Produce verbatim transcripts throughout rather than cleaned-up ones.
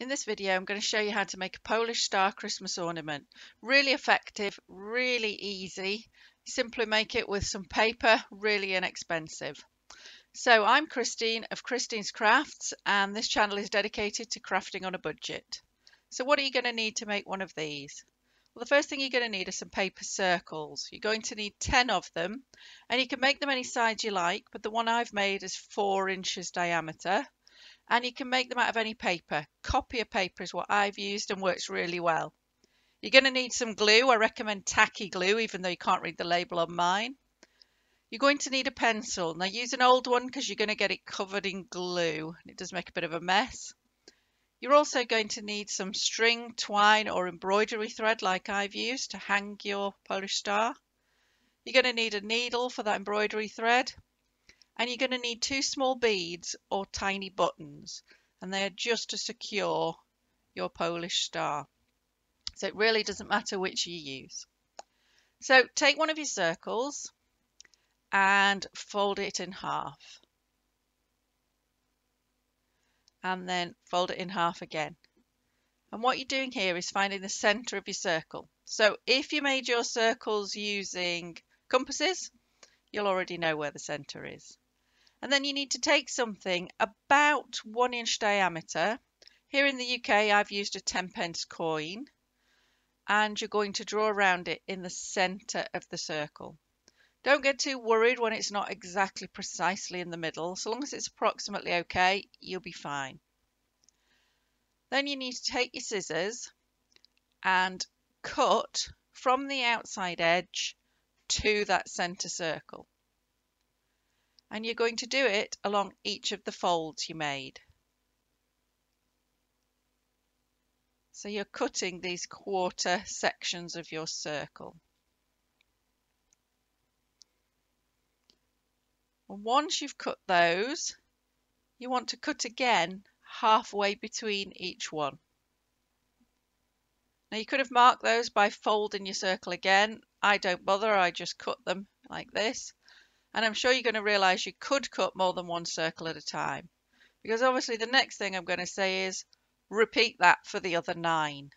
In this video I'm going to show you how to make a Polish star Christmas ornament. Really effective, really easy. Simply make it with some paper, really inexpensive. So I'm Christine of Christine's Crafts, and this channel is dedicated to crafting on a budget. So what are you going to need to make one of these? Well, the first thing you're going to need are some paper circles. You're going to need ten of them, and you can make them any size you like, but the one I've made is four inches diameter. And you can make them out of any paper. Copier paper is what I've used and works really well. You're going to need some glue. I recommend tacky glue, even though you can't read the label on mine. You're going to need a pencil. Now use an old one because you're going to get it covered in glue. It does make a bit of a mess. You're also going to need some string, twine or embroidery thread like I've used to hang your Polish star. You're going to need a needle for that embroidery thread. And you're going to need two small beads or tiny buttons, and they are just to secure your Polish star. So it really doesn't matter which you use. So take one of your circles and fold it in half. And then fold it in half again. And what you're doing here is finding the centre of your circle. So if you made your circles using compasses, you'll already know where the centre is. And then you need to take something about one inch diameter. Here in the U K I've used a ten pence coin, and you're going to draw around it in the centre of the circle. Don't get too worried when it's not exactly precisely in the middle. So long as it's approximately okay, you'll be fine. Then you need to take your scissors and cut from the outside edge to that centre circle. And you're going to do it along each of the folds you made. So you're cutting these quarter sections of your circle. And once you've cut those, you want to cut again halfway between each one. Now you could have marked those by folding your circle again. I don't bother, I just cut them like this. And I'm sure you're going to realise you could cut more than one circle at a time, because obviously the next thing I'm going to say is repeat that for the other nine.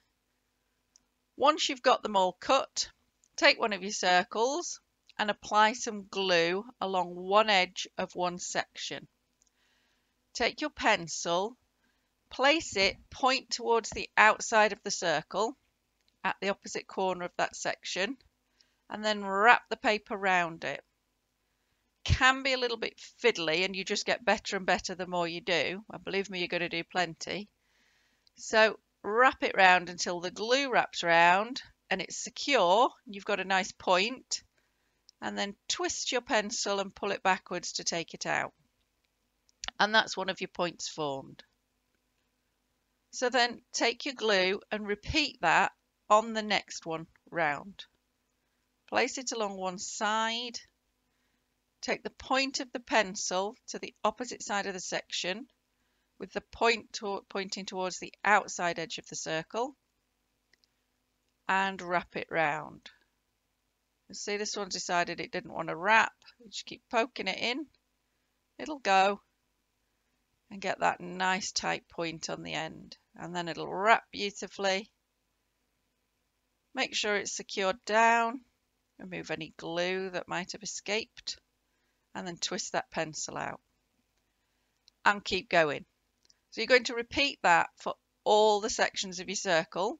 Once you've got them all cut, take one of your circles and apply some glue along one edge of one section. Take your pencil, place it point towards the outside of the circle at the opposite corner of that section, and then wrap the paper round it. Can be a little bit fiddly, and you just get better and better the more you do. Well, believe me, you're going to do plenty. So wrap it round until the glue wraps round and it's secure. You've got a nice point, and then twist your pencil and pull it backwards to take it out. And that's one of your points formed. So then take your glue and repeat that on the next one round. Place it along one side. Take the point of the pencil to the opposite side of the section with the point to- pointing towards the outside edge of the circle, and wrap it round. You see, this one's decided it didn't want to wrap. You just keep poking it in, it'll go, and get that nice tight point on the end, and then it'll wrap beautifully. Make sure it's secured down, remove any glue that might have escaped, and then twist that pencil out and keep going. So you're going to repeat that for all the sections of your circle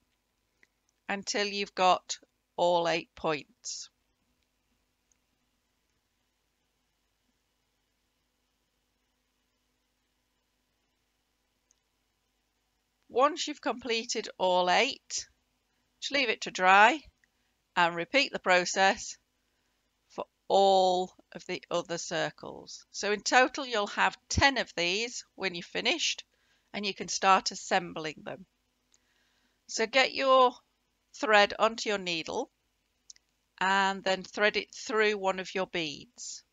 until you've got all eight points. Once you've completed all eight, just leave it to dry and repeat the process for all of the other circles. So in total you'll have ten of these when you're finished, and you can start assembling them. So get your thread onto your needle and then thread it through one of your beads.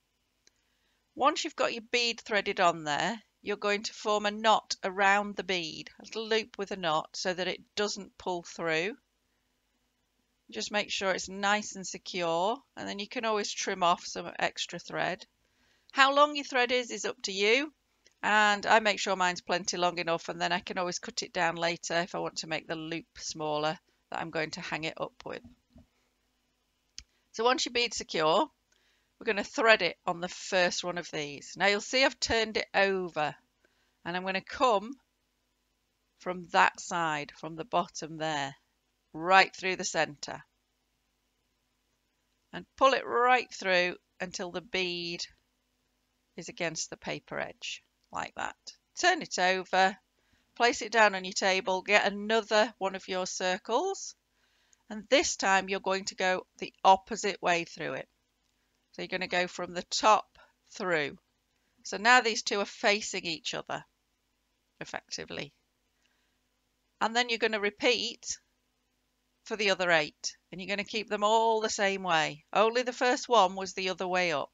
Once you've got your bead threaded on there, you're going to form a knot around the bead, a little loop with a knot so that it doesn't pull through. Just make sure it's nice and secure, and then you can always trim off some extra thread. How long your thread is is up to you. and I make sure mine's plenty long enough, and then I can always cut it down later if I want to make the loop smaller that I'm going to hang it up with. So once your bead's secure, we're going to thread it on the first one of these. Now you'll see I've turned it over, and I'm going to come from that side, from the bottom there, right through the centre, and pull it right through until the bead is against the paper edge, like that. Turn it over, place it down on your table, get another one of your circles, and this time you're going to go the opposite way through it. So you're going to go from the top through. So now these two are facing each other, effectively. And then you're going to repeat for the other eight, and you're going to keep them all the same way. Only the first one was the other way up.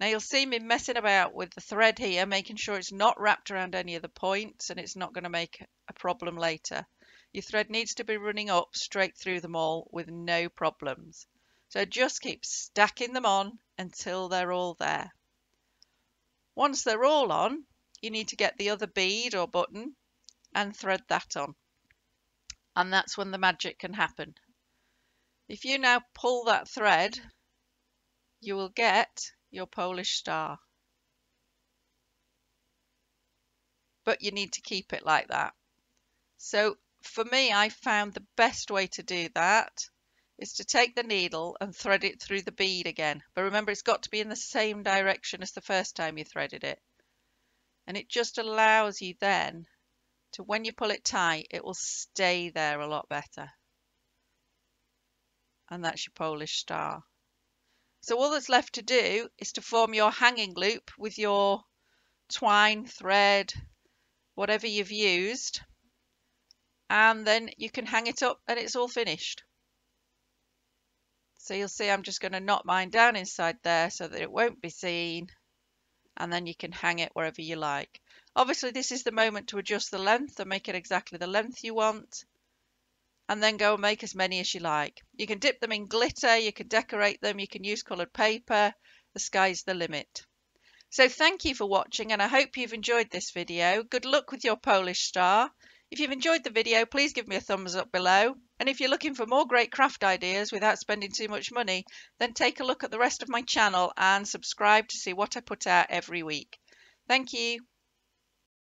Now you'll see me messing about with the thread here, making sure it's not wrapped around any of the points and it's not going to make a problem later. Your thread needs to be running up straight through them all with no problems. So just keep stacking them on until they're all there. Once they're all on, you need to get the other bead or button and thread that on. And that's when the magic can happen. If you now pull that thread, you will get your Polish star. But you need to keep it like that. So for me, I found the best way to do that is to take the needle and thread it through the bead again. But remember, it's got to be in the same direction as the first time you threaded it. And it just allows you then to, when you pull it tight, it will stay there a lot better. And that's your Polish star. So all that's left to do is to form your hanging loop with your twine, thread, whatever you've used. And then you can hang it up and it's all finished. So you'll see I'm just going to knot mine down inside there so that it won't be seen. And then you can hang it wherever you like. Obviously, this is the moment to adjust the length and make it exactly the length you want. And then go and make as many as you like. You can dip them in glitter, you can decorate them, you can use coloured paper. The sky's the limit. So thank you for watching, and I hope you've enjoyed this video. Good luck with your Polish star. If you've enjoyed the video, please give me a thumbs up below. And if you're looking for more great craft ideas without spending too much money, then take a look at the rest of my channel and subscribe to see what I put out every week. Thank you.